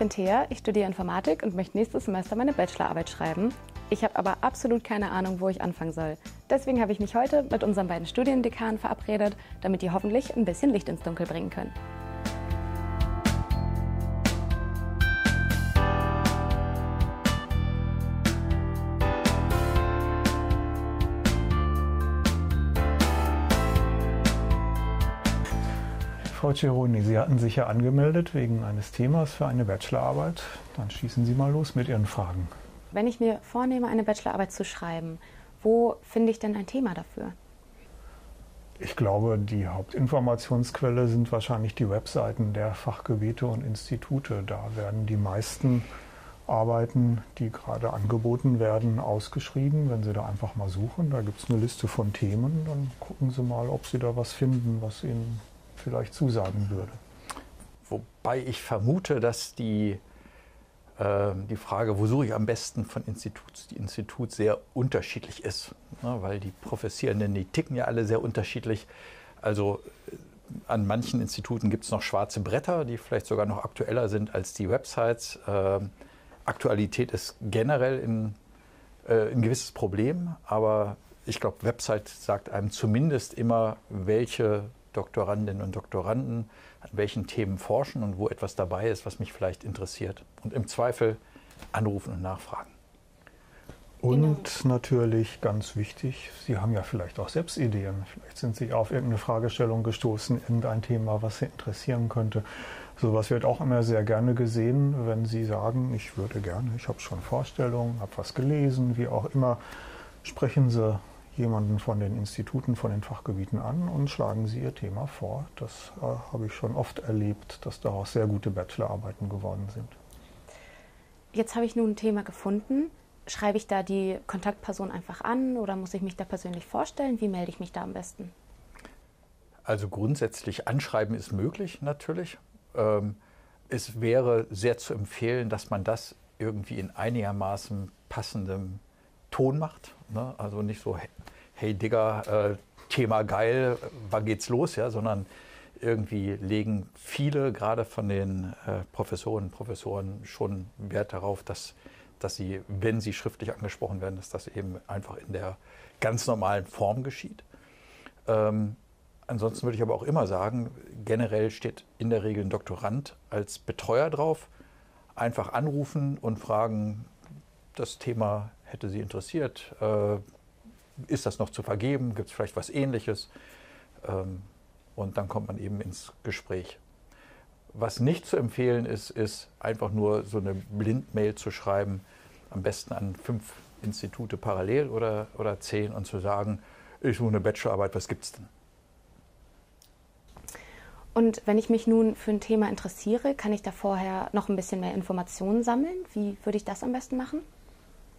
bin Thea, ich studiere Informatik und möchte nächstes Semester meine Bachelorarbeit schreiben. Ich habe aber absolut keine Ahnung, wo ich anfangen soll. Deswegen habe ich mich heute mit unseren beiden Studiendekanen verabredet, damit die hoffentlich ein bisschen Licht ins Dunkel bringen können. Frau Cheroni, Sie hatten sich ja angemeldet wegen eines Themas für eine Bachelorarbeit. Dann schießen Sie mal los mit Ihren Fragen. Wenn ich mir vornehme, eine Bachelorarbeit zu schreiben, wo finde ich denn ein Thema dafür? Ich glaube, die Hauptinformationsquelle sind wahrscheinlich die Webseiten der Fachgebiete und Institute. Da werden die meisten Arbeiten, die gerade angeboten werden, ausgeschrieben. Wenn Sie da einfach mal suchen, da gibt es eine Liste von Themen, dann gucken Sie mal, ob Sie da was finden, was Ihnen vielleicht zusagen würde. Wobei ich vermute, dass die Frage, wo suche ich am besten von Institut zu Institut, sehr unterschiedlich ist, ne? Weil die Professierenden, die ticken ja alle sehr unterschiedlich. Also an manchen Instituten gibt es noch schwarze Bretter, die vielleicht sogar noch aktueller sind als die Websites. Aktualität ist generell ein gewisses Problem, aber ich glaube, Website sagt einem zumindest immer, welche Doktorandinnen und Doktoranden an welchen Themen forschen und wo etwas dabei ist, was mich vielleicht interessiert. Und im Zweifel anrufen und nachfragen. Und natürlich ganz wichtig, Sie haben ja vielleicht auch selbst Ideen. Vielleicht sind Sie auf irgendeine Fragestellung gestoßen, irgendein Thema, was Sie interessieren könnte. Sowas wird auch immer sehr gerne gesehen, wenn Sie sagen, ich würde gerne, ich habe schon Vorstellungen, habe was gelesen, wie auch immer. Sprechen Sie jemanden von den Instituten, von den Fachgebieten an und schlagen Sie Ihr Thema vor. Das habe ich schon oft erlebt, dass daraus sehr gute Bachelorarbeiten geworden sind. Jetzt habe ich nun ein Thema gefunden. Schreibe ich da die Kontaktperson einfach an oder muss ich mich da persönlich vorstellen? Wie melde ich mich da am besten? Also grundsätzlich anschreiben ist möglich natürlich. Es wäre sehr zu empfehlen, dass man das irgendwie in einigermaßen passendem Ton macht, ne? Also nicht so, hey Digga, Thema geil, wann geht's los, ja? Sondern irgendwie legen viele, gerade von den Professorinnen und Professoren, schon Wert darauf, dass sie, wenn sie schriftlich angesprochen werden, dass das eben einfach in der ganz normalen Form geschieht. Ansonsten würde ich aber auch immer sagen, generell steht in der Regel ein Doktorand als Betreuer drauf. Einfach anrufen und fragen, das Thema hätte Sie interessiert, ist das noch zu vergeben, gibt es vielleicht was Ähnliches, und dann kommt man eben ins Gespräch. Was nicht zu empfehlen ist, ist einfach nur so eine Blindmail zu schreiben, am besten an 5 Institute parallel oder 10 und zu sagen, ich suche eine Bachelorarbeit, was gibt's denn? Und wenn ich mich nun für ein Thema interessiere, kann ich da vorher noch ein bisschen mehr Informationen sammeln? Wie würde ich das am besten machen?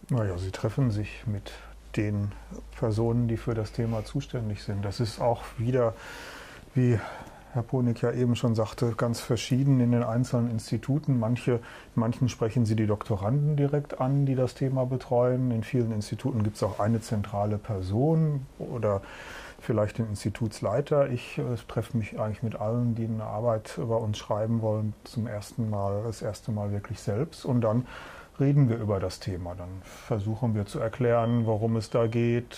Naja, Sie treffen sich mit den Personen, die für das Thema zuständig sind. Das ist auch wieder, wie Herr Ponik ja eben schon sagte, ganz verschieden in den einzelnen Instituten. In manchen sprechen Sie die Doktoranden direkt an, die das Thema betreuen. In vielen Instituten gibt es auch eine zentrale Person oder vielleicht den Institutsleiter. Ich treffe mich eigentlich mit allen, die eine Arbeit über uns schreiben wollen, das erste Mal wirklich selbst. Und dann reden wir über das Thema. Dann versuchen wir zu erklären, worum es da geht,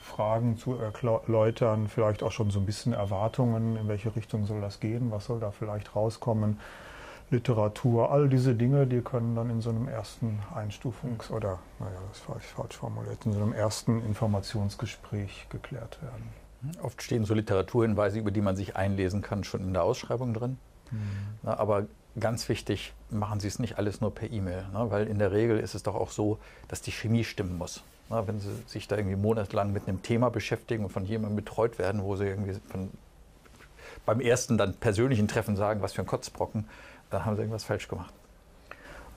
Fragen zu erläutern, vielleicht auch schon so ein bisschen Erwartungen, in welche Richtung soll das gehen, was soll da vielleicht rauskommen, Literatur, all diese Dinge, die können dann in so einem ersten Informationsgespräch geklärt werden. Oft stehen so Literaturhinweise, über die man sich einlesen kann, schon in der Ausschreibung drin. Na, aber ganz wichtig, machen Sie es nicht alles nur per E-Mail, ne? Weil in der Regel ist es doch auch so, dass die Chemie stimmen muss. Na, wenn Sie sich da irgendwie monatelang mit einem Thema beschäftigen und von jemandem betreut werden, wo Sie irgendwie beim ersten dann persönlichen Treffen sagen, was für ein Kotzbrocken, dann haben Sie irgendwas falsch gemacht.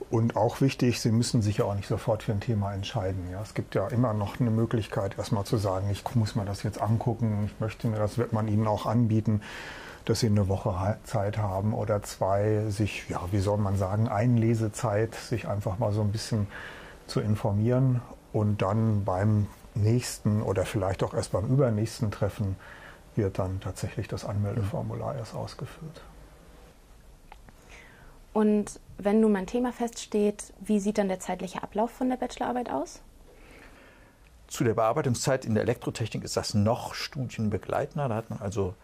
Und auch wichtig, Sie müssen sich ja auch nicht sofort für ein Thema entscheiden. Ja? Es gibt ja immer noch eine Möglichkeit, erstmal zu sagen, ich muss mir das jetzt angucken, ich möchte mir das, wird man Ihnen auch anbieten, dass Sie eine Woche Zeit haben oder 2, sich, ja, wie soll man sagen, Einlesezeit, sich einfach mal so ein bisschen zu informieren und dann beim nächsten oder vielleicht auch erst beim übernächsten Treffen wird dann tatsächlich das Anmeldeformular erst ausgefüllt. Und wenn nun mein Thema feststeht, wie sieht dann der zeitliche Ablauf von der Bachelorarbeit aus? Zu der Bearbeitungszeit in der Elektrotechnik ist das noch studienbegleitender. Da hat man also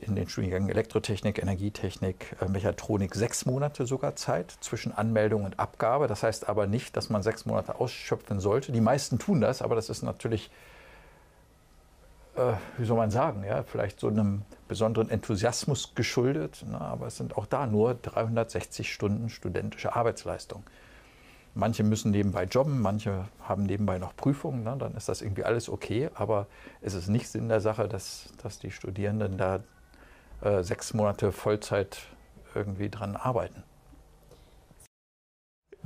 in den Studiengängen Elektrotechnik, Energietechnik, Mechatronik 6 Monate sogar Zeit zwischen Anmeldung und Abgabe. Das heißt aber nicht, dass man 6 Monate ausschöpfen sollte. Die meisten tun das, aber das ist natürlich, wie soll man sagen, ja, vielleicht so einem besonderen Enthusiasmus geschuldet. Na, aber es sind auch da nur 360 Stunden studentische Arbeitsleistung. Manche müssen nebenbei jobben, manche haben nebenbei noch Prüfungen, ne? Dann ist das irgendwie alles okay. Aber es ist nicht Sinn der Sache, dass die Studierenden da 6 Monate Vollzeit irgendwie dran arbeiten.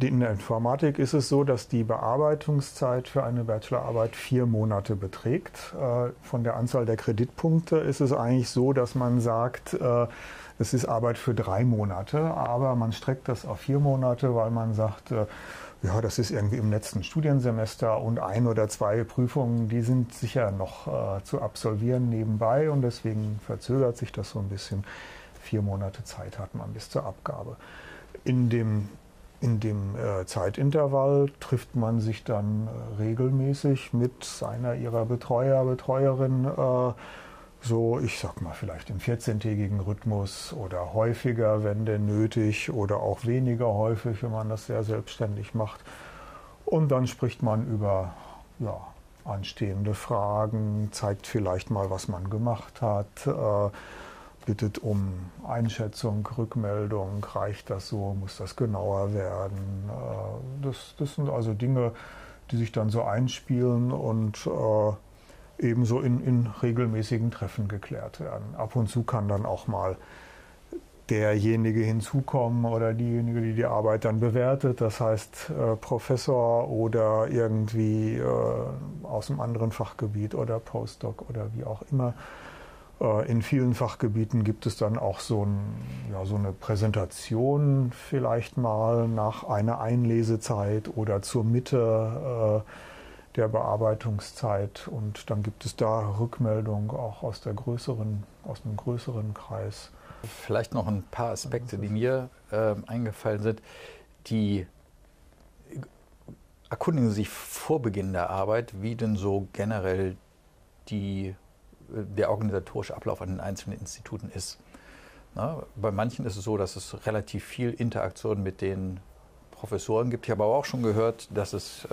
In der Informatik ist es so, dass die Bearbeitungszeit für eine Bachelorarbeit 4 Monate beträgt. Von der Anzahl der Kreditpunkte ist es eigentlich so, dass man sagt, es ist Arbeit für 3 Monate, aber man streckt das auf 4 Monate, weil man sagt, ja, das ist irgendwie im letzten Studiensemester und 1 oder 2 Prüfungen, die sind sicher noch zu absolvieren nebenbei und deswegen verzögert sich das so ein bisschen. 4 Monate Zeit hat man bis zur Abgabe. In dem Zeitintervall trifft man sich dann regelmäßig mit ihrer Betreuer, Betreuerin, so, ich sag mal, vielleicht im 14-tägigen Rhythmus oder häufiger, wenn denn nötig, oder auch weniger häufig, wenn man das sehr selbstständig macht. Und dann spricht man über anstehende Fragen, zeigt vielleicht mal, was man gemacht hat, bittet um Einschätzung, Rückmeldung, reicht das so, muss das genauer werden. Das sind also Dinge, die sich dann so einspielen und ebenso in regelmäßigen Treffen geklärt werden. Ab und zu kann dann auch mal derjenige hinzukommen oder diejenige, die die Arbeit dann bewertet, das heißt Professor oder irgendwie aus einem anderen Fachgebiet oder Postdoc oder wie auch immer. In vielen Fachgebieten gibt es dann auch so eine Präsentation vielleicht mal nach einer Einlesezeit oder zur Mitte der Bearbeitungszeit und dann gibt es da Rückmeldung auch aus einem größeren Kreis. Vielleicht noch ein paar Aspekte, die mir eingefallen sind. Die erkundigen sich vor Beginn der Arbeit, wie denn so generell der organisatorische Ablauf an den einzelnen Instituten ist. Na, bei manchen ist es so, dass es relativ viel Interaktion mit den Professoren gibt. Ich habe aber auch schon gehört, dass es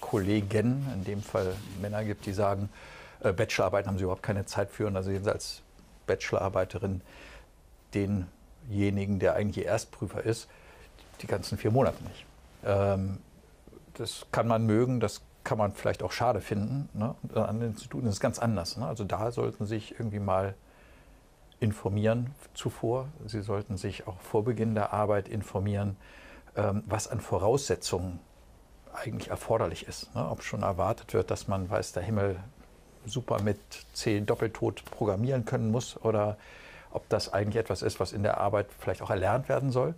Kollegen, in dem Fall Männer gibt, die sagen, Bachelorarbeiten haben sie überhaupt keine Zeit für. Und also sehen sie als Bachelorarbeiterin denjenigen, der eigentlich ihr Erstprüfer ist, die ganzen 4 Monate nicht. Das kann man mögen, das kann man vielleicht auch schade finden. Ne? An den Instituten ist es ganz anders. Ne? Also da sollten Sie sich irgendwie mal informieren zuvor. Sie sollten sich auch vor Beginn der Arbeit informieren, was an Voraussetzungen eigentlich erforderlich ist. Ne? Ob schon erwartet wird, dass man, weiß der Himmel, super mit C Doppeltot programmieren können muss oder ob das eigentlich etwas ist, was in der Arbeit vielleicht auch erlernt werden soll.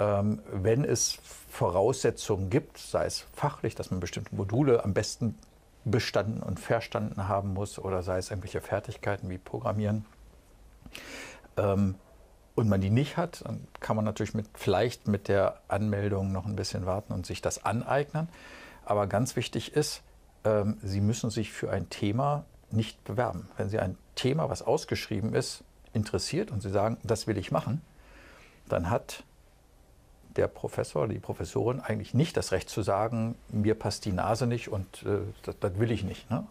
Wenn es Voraussetzungen gibt, sei es fachlich, dass man bestimmte Module am besten bestanden und verstanden haben muss oder sei es irgendwelche Fertigkeiten wie Programmieren und man die nicht hat, dann kann man natürlich vielleicht mit der Anmeldung noch ein bisschen warten und sich das aneignen. Aber ganz wichtig ist, Sie müssen sich für ein Thema nicht bewerben. Wenn Sie ein Thema, was ausgeschrieben ist, interessiert und Sie sagen, das will ich machen, dann hat der Professor oder die Professorin eigentlich nicht das Recht zu sagen, mir passt die Nase nicht und das will ich nicht. Ne?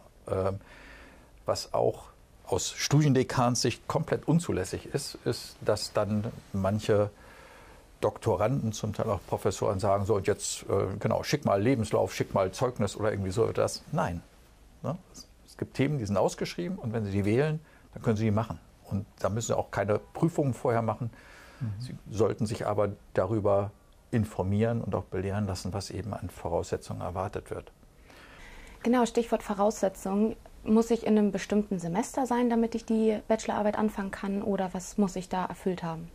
Was auch aus Studiendekanssicht komplett unzulässig ist, dass dann manche Doktoranden, zum Teil auch Professoren, sagen, so und jetzt, schick mal Lebenslauf, schick mal Zeugnis oder irgendwie so etwas. Nein. Ne? Es gibt Themen, die sind ausgeschrieben und wenn Sie die wählen, dann können Sie die machen. Und da müssen Sie auch keine Prüfungen vorher machen. Sie sollten sich aber darüber informieren und auch belehren lassen, was eben an Voraussetzungen erwartet wird. Genau, Stichwort Voraussetzungen. Muss ich in einem bestimmten Semester sein, damit ich die Bachelorarbeit anfangen kann oder was muss ich da erfüllt haben?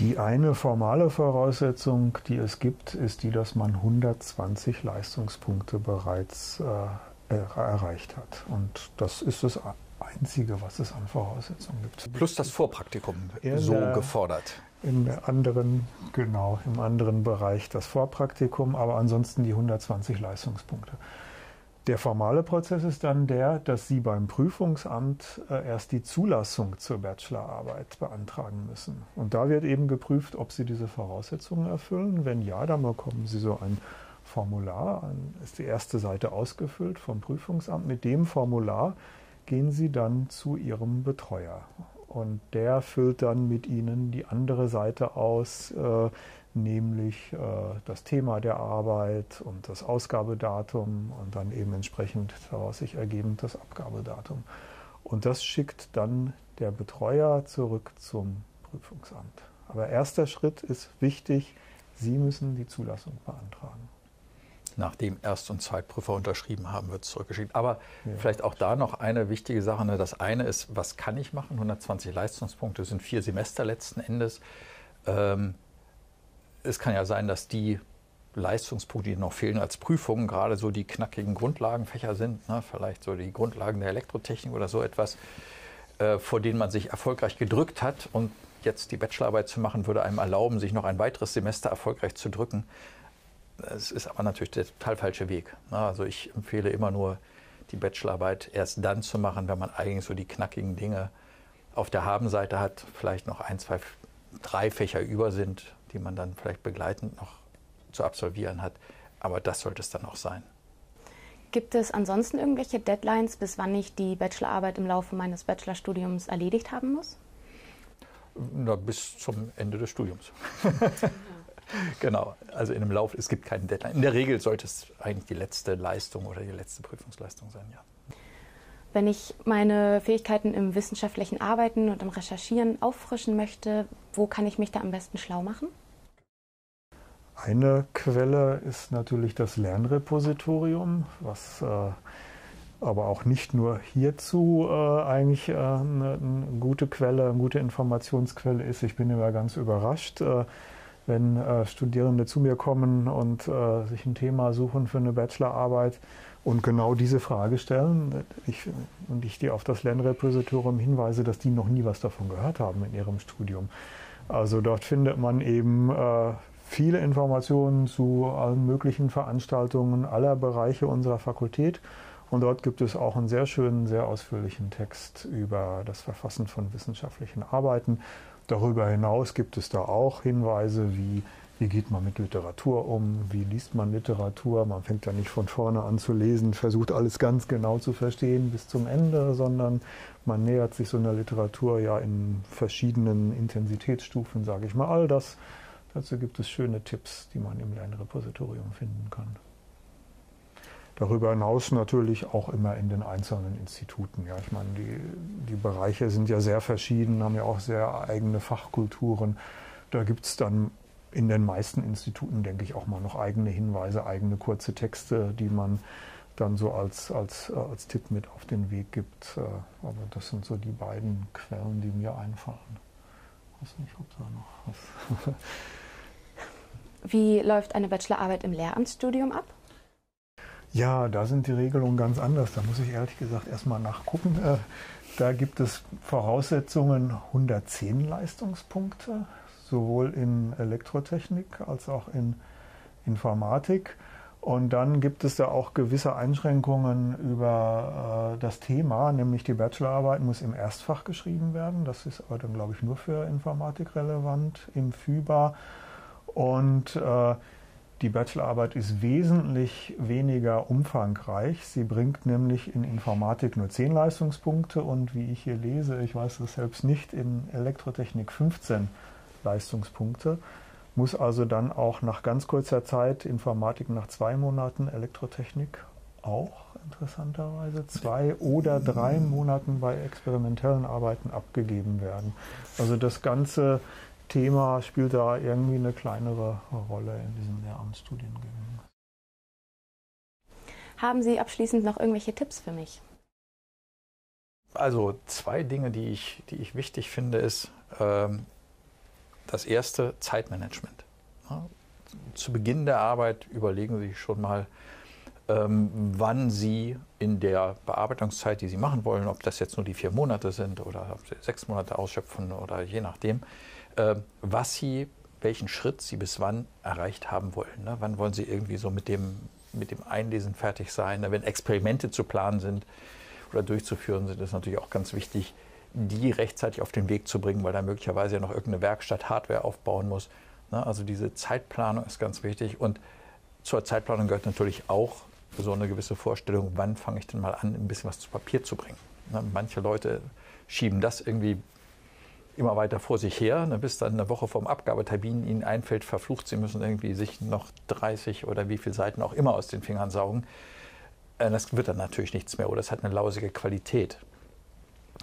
Die eine formale Voraussetzung, die es gibt, ist die, dass man 120 Leistungspunkte bereits erreicht hat. Und das ist es Einzige, was es an Voraussetzungen gibt. Plus das Vorpraktikum, so gefordert. Im anderen Bereich das Vorpraktikum, aber ansonsten die 120 Leistungspunkte. Der formale Prozess ist dann der, dass Sie beim Prüfungsamt erst die Zulassung zur Bachelorarbeit beantragen müssen. Und da wird eben geprüft, ob Sie diese Voraussetzungen erfüllen. Wenn ja, dann bekommen Sie so ein Formular, ist die erste Seite ausgefüllt vom Prüfungsamt. Mit dem Formular gehen Sie dann zu Ihrem Betreuer. Und der füllt dann mit Ihnen die andere Seite aus, nämlich das Thema der Arbeit und das Ausgabedatum und dann eben entsprechend daraus sich ergebend das Abgabedatum. Und das schickt dann der Betreuer zurück zum Prüfungsamt. Aber erster Schritt ist wichtig, Sie müssen die Zulassung beantragen. Nachdem Erst- und Zweitprüfer unterschrieben haben, wird es zurückgeschickt. Aber vielleicht auch da noch eine wichtige Sache. Ne? Das eine ist, was kann ich machen? 120 Leistungspunkte sind 4 Semester letzten Endes. Es kann ja sein, dass die Leistungspunkte, die noch fehlen als Prüfungen, gerade so die knackigen Grundlagenfächer sind, ne? Vielleicht so die Grundlagen der Elektrotechnik oder so etwas, vor denen man sich erfolgreich gedrückt hat. Und jetzt die Bachelorarbeit zu machen, würde einem erlauben, sich noch ein weiteres Semester erfolgreich zu drücken. Es ist aber natürlich der total falsche Weg. Also ich empfehle immer nur, die Bachelorarbeit erst dann zu machen, wenn man eigentlich so die knackigen Dinge auf der Habenseite hat, vielleicht noch 1, 2, 3 Fächer über sind, die man dann vielleicht begleitend noch zu absolvieren hat. Aber das sollte es dann auch sein. Gibt es ansonsten irgendwelche Deadlines, bis wann ich die Bachelorarbeit im Laufe meines Bachelorstudiums erledigt haben muss? Na, bis zum Ende des Studiums. Genau, also in einem Lauf, es gibt keinen Deadline. In der Regel sollte es eigentlich die letzte Leistung oder die letzte Prüfungsleistung sein, ja. Wenn ich meine Fähigkeiten im wissenschaftlichen Arbeiten und im Recherchieren auffrischen möchte, wo kann ich mich da am besten schlau machen? Eine Quelle ist natürlich das Lernrepositorium, was aber auch nicht nur hierzu eigentlich eine gute Informationsquelle ist. Ich bin immer ganz überrascht, wenn Studierende zu mir kommen und sich ein Thema suchen für eine Bachelorarbeit und genau diese Frage stellen und ich die auf das Lernrepositorium hinweise, dass die noch nie was davon gehört haben in ihrem Studium. Also dort findet man eben viele Informationen zu allen möglichen Veranstaltungen aller Bereiche unserer Fakultät. Und dort gibt es auch einen sehr schönen, sehr ausführlichen Text über das Verfassen von wissenschaftlichen Arbeiten. Darüber hinaus gibt es da auch Hinweise, wie geht man mit Literatur um, wie liest man Literatur. Man fängt ja nicht von vorne an zu lesen, versucht alles ganz genau zu verstehen bis zum Ende, sondern man nähert sich so einer Literatur ja in verschiedenen Intensitätsstufen, sage ich mal, all das. Dazu gibt es schöne Tipps, die man im Lernrepositorium finden kann. Darüber hinaus natürlich auch immer in den einzelnen Instituten. Ja, ich meine, die Bereiche sind ja sehr verschieden, haben ja auch sehr eigene Fachkulturen. Da gibt es dann in den meisten Instituten, denke ich, auch mal noch eigene Hinweise, eigene kurze Texte, die man dann so als Tipp mit auf den Weg gibt. Aber das sind so die beiden Quellen, die mir einfallen. Ich weiß nicht, ob da noch was... Wie läuft eine Bachelorarbeit im Lehramtsstudium ab? Ja, da sind die Regelungen ganz anders. Da muss ich ehrlich gesagt erstmal nachgucken. Da gibt es Voraussetzungen 110 Leistungspunkte, sowohl in Elektrotechnik als auch in Informatik. Und dann gibt es da auch gewisse Einschränkungen über das Thema, nämlich die Bachelorarbeit muss im Erstfach geschrieben werden. Das ist aber dann, glaube ich, nur für Informatik relevant, im FÜBA. Und die Bachelorarbeit ist wesentlich weniger umfangreich. Sie bringt nämlich in Informatik nur 10 Leistungspunkte und wie ich hier lese, ich weiß das selbst nicht, in Elektrotechnik 15 Leistungspunkte. Muss also dann auch nach ganz kurzer Zeit, Informatik nach 2 Monaten, Elektrotechnik auch interessanterweise 2 oder 3 Monaten bei experimentellen Arbeiten abgegeben werden. Also das ganze Thema spielt da irgendwie eine kleinere Rolle in diesen Lehramtsstudiengängen. Haben Sie abschließend noch irgendwelche Tipps für mich? Also 2 Dinge, die ich wichtig finde, ist das erste, Zeitmanagement. Zu Beginn der Arbeit überlegen Sie sich schon mal, wann Sie in der Bearbeitungszeit, die Sie machen wollen, ob das jetzt nur die 4 Monate sind oder ob Sie 6 Monate ausschöpfen oder je nachdem, was Sie, welchen Schritt Sie bis wann erreicht haben wollen. Ne? Wann wollen Sie irgendwie so mit dem Einlesen fertig sein? Ne? Wenn Experimente zu planen sind oder durchzuführen sind, ist natürlich auch ganz wichtig, die rechtzeitig auf den Weg zu bringen, weil da möglicherweise ja noch irgendeine Werkstatt Hardware aufbauen muss. Ne? Also diese Zeitplanung ist ganz wichtig. Und zur Zeitplanung gehört natürlich auch so eine gewisse Vorstellung, wann fange ich denn mal an, ein bisschen was zu Papier zu bringen. Ne? Manche Leute schieben das irgendwie immer weiter vor sich her, ne? Bis dann eine Woche vorm Abgabetermin ihnen einfällt, verflucht, sie müssen irgendwie sich noch 30 oder wie viele Seiten auch immer aus den Fingern saugen. Das wird dann natürlich nichts mehr oder es hat eine lausige Qualität.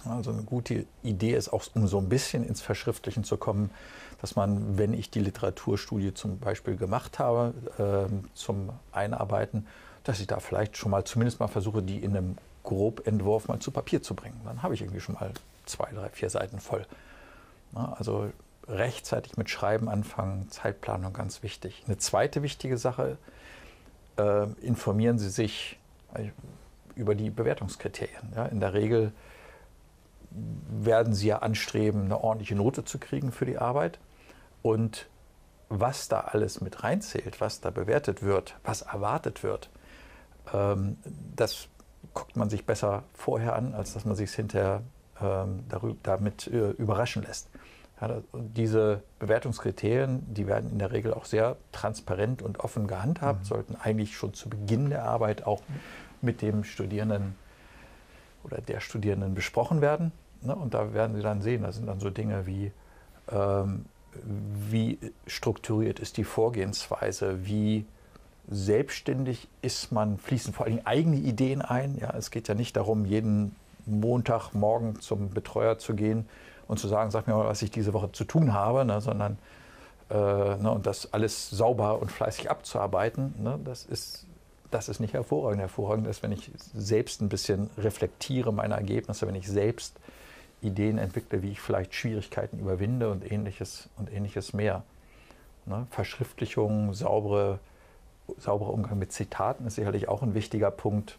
Also eine gute Idee ist auch, um so ein bisschen ins Verschriftlichen zu kommen, dass man, wenn ich die Literaturstudie zum Beispiel gemacht habe, zum Einarbeiten, dass ich da vielleicht schon mal, zumindest mal versuche, die in einem Grobentwurf mal zu Papier zu bringen. Dann habe ich irgendwie schon mal 2, 3, 4 Seiten voll. Na, also rechtzeitig mit Schreiben anfangen, Zeitplanung ganz wichtig. Eine zweite wichtige Sache, informieren Sie sich über die Bewertungskriterien. Ja, in der Regel werden Sie ja anstreben, eine ordentliche Note zu kriegen für die Arbeit. Und was da alles mit reinzählt, was da bewertet wird, was erwartet wird, das guckt man sich besser vorher an, als dass man sich hinterher damit überraschen lässt. Ja, diese Bewertungskriterien, die werden in der Regel auch sehr transparent und offen gehandhabt, sollten eigentlich schon zu Beginn der Arbeit auch mit dem Studierenden oder der Studierenden besprochen werden. Ne? Und da werden Sie dann sehen, da sind dann so Dinge wie, wie strukturiert ist die Vorgehensweise, wie selbstständig ist man, fließen vor allem eigene Ideen ein. Ja? Es geht ja nicht darum, jeden Montagmorgen zum Betreuer zu gehen und zu sagen, sag mir mal, was ich diese Woche zu tun habe, ne? Sondern und das alles sauber und fleißig abzuarbeiten, ne? Das ist nicht hervorragend. Hervorragend ist, wenn ich selbst ein bisschen reflektiere meine Ergebnisse, wenn ich selbst Ideen entwickle, wie ich vielleicht Schwierigkeiten überwinde und ähnliches mehr. Ne? Verschriftlichung, sauberer Umgang mit Zitaten ist sicherlich auch ein wichtiger Punkt.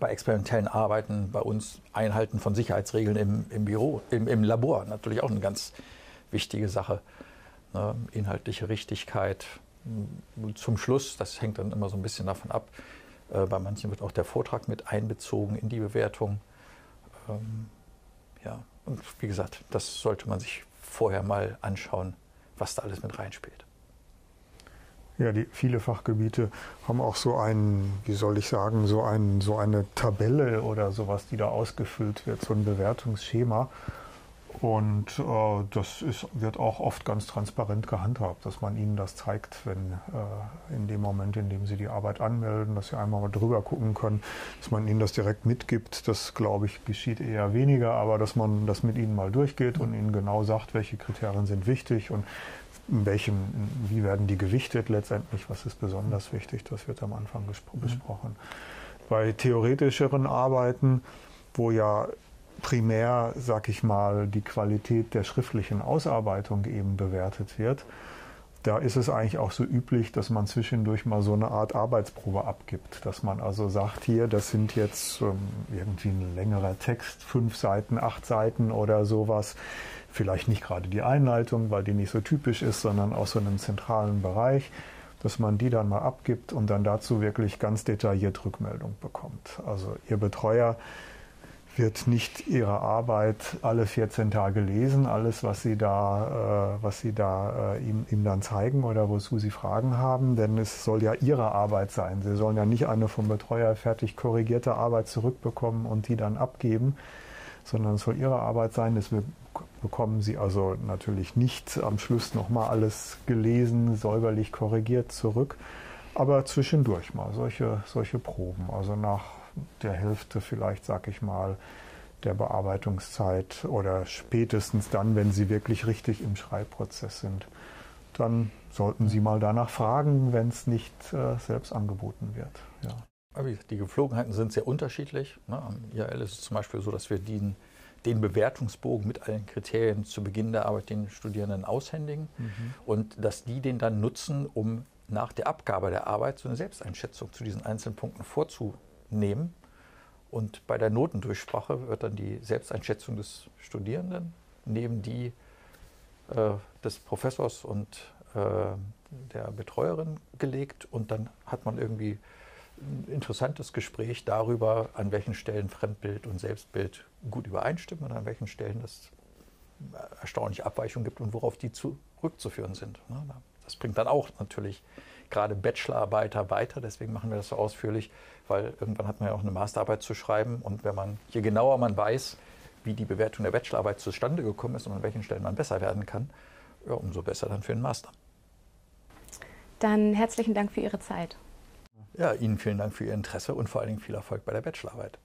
Bei experimentellen Arbeiten, bei uns Einhalten von Sicherheitsregeln im Labor, natürlich auch eine ganz wichtige Sache. Ne? Inhaltliche Richtigkeit. Zum Schluss, das hängt dann immer so ein bisschen davon ab, bei manchen wird auch der Vortrag mit einbezogen in die Bewertung. Ja, und wie gesagt, das sollte man sich vorher mal anschauen, was da alles mit reinspielt. Ja, viele Fachgebiete haben auch so einen, wie soll ich sagen, so eine Tabelle oder sowas, die da ausgefüllt wird, so ein Bewertungsschema. Und wird auch oft ganz transparent gehandhabt, dass man ihnen das zeigt, wenn in dem Moment, in dem sie die Arbeit anmelden, dass sie einmal mal drüber gucken können, dass man ihnen das direkt mitgibt. Das, glaube ich, geschieht eher weniger, aber dass man das mit ihnen mal durchgeht und ihnen genau sagt, welche Kriterien sind wichtig und wie werden die gewichtet letztendlich, was ist besonders wichtig, das wird am Anfang besprochen. Bei theoretischeren Arbeiten, wo ja primär, sag ich mal, die Qualität der schriftlichen Ausarbeitung eben bewertet wird, da ist es eigentlich auch so üblich, dass man zwischendurch mal so eine Art Arbeitsprobe abgibt, dass man also sagt, hier, das sind jetzt irgendwie ein längerer Text, 5 Seiten, 8 Seiten oder sowas, vielleicht nicht gerade die Einleitung, weil die nicht so typisch ist, sondern aus so einem zentralen Bereich, dass man die dann mal abgibt und dann dazu wirklich ganz detailliert Rückmeldung bekommt. Also Ihr Betreuer wird nicht Ihre Arbeit alle 14 Tage lesen, alles, was Sie da ihm dann zeigen oder wozu Sie Fragen haben, denn es soll ja Ihre Arbeit sein. Sie sollen ja nicht eine vom Betreuer fertig korrigierte Arbeit zurückbekommen und die dann abgeben, sondern es soll Ihre Arbeit sein. Deswegen bekommen Sie also natürlich nicht am Schluss nochmal alles gelesen, säuberlich korrigiert zurück, aber zwischendurch mal solche Proben, also nach der Hälfte vielleicht, sag ich mal, der Bearbeitungszeit oder spätestens dann, wenn Sie wirklich richtig im Schreibprozess sind. Dann sollten Sie mal danach fragen, wenn es nicht selbst angeboten wird. Ja. Die Gepflogenheiten sind sehr unterschiedlich. Am IAL ist es zum Beispiel so, dass wir den Bewertungsbogen mit allen Kriterien zu Beginn der Arbeit den Studierenden aushändigen und dass die den dann nutzen, um nach der Abgabe der Arbeit so eine Selbsteinschätzung zu diesen einzelnen Punkten vorzunehmen. Und bei der Notendurchsprache wird dann die Selbsteinschätzung des Studierenden neben die des Professors und der Betreuerin gelegt. Und dann hat man irgendwie ein interessantes Gespräch darüber, an welchen Stellen Fremdbild und Selbstbild gut übereinstimmen und an welchen Stellen das erstaunliche Abweichungen gibt und worauf die zurückzuführen sind. Das bringt dann auch natürlich gerade Bachelorarbeiter weiter, deswegen machen wir das so ausführlich, weil irgendwann hat man ja auch eine Masterarbeit zu schreiben, und wenn man, je genauer man weiß, wie die Bewertung der Bachelorarbeit zustande gekommen ist und an welchen Stellen man besser werden kann, ja, umso besser dann für den Master. Dann herzlichen Dank für Ihre Zeit. Ja, Ihnen vielen Dank für Ihr Interesse und vor allen Dingen viel Erfolg bei der Bachelorarbeit.